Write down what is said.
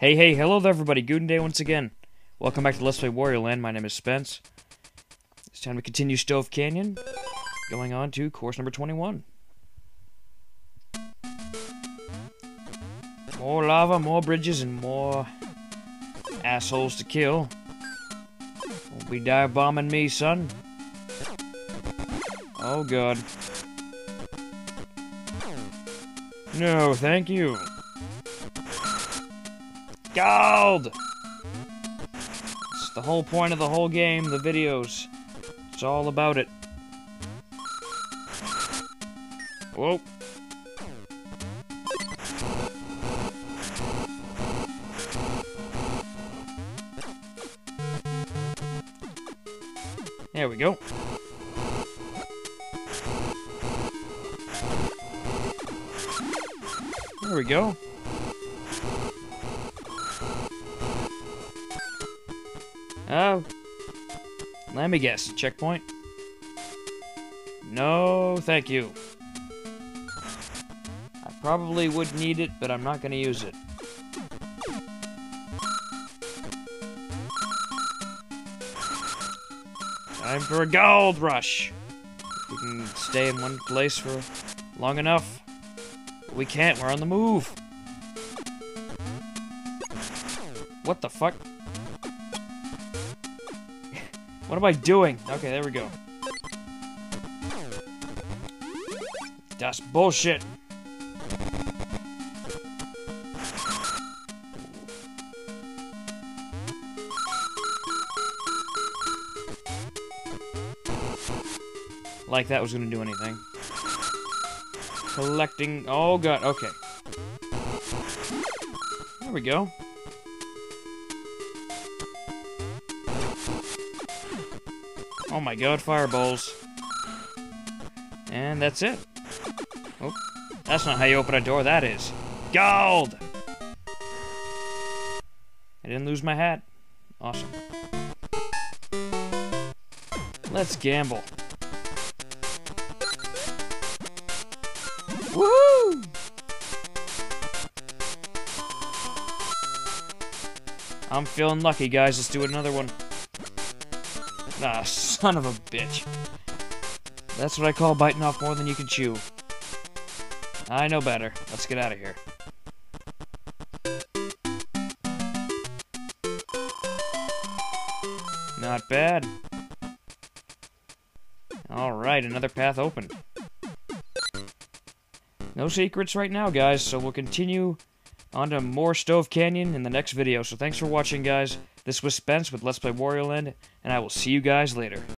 Hey, hello there everybody, Guten Day once again. Welcome back to Let's Play Wario Land, my name is Spence. It's time to continue Stove Canyon, going on to course number 21. More lava, more bridges, and more assholes to kill. Won't be dive bombing me, son. Oh god. No, thank you. Gold! It's the whole point of the whole game, the videos. It's all about it. Whoa. There we go. There we go. Oh. Let me guess. Checkpoint? No, thank you. I probably would need it, but I'm not going to use it. Time for a gold rush! If we can stay in one place for long enough. But we can't, we're on the move! What the fuck? What am I doing? Okay, there we go. That's bullshit. Like that was gonna do anything. Collecting. Oh god, okay. There we go. Oh my god, fireballs. And that's it. Oh, that's not how you open a door, that is. Gold! I didn't lose my hat. Awesome. Let's gamble. Woohoo! I'm feeling lucky, guys. Let's do another one. Ah, son of a bitch. That's what I call biting off more than you can chew. I know better. Let's get out of here. Not bad. Alright, another path open. No secrets right now, guys, so we'll continue on to more Stove Canyon in the next video. So thanks for watching, guys. This was Spence with Let's Play Wario Land, and I will see you guys later.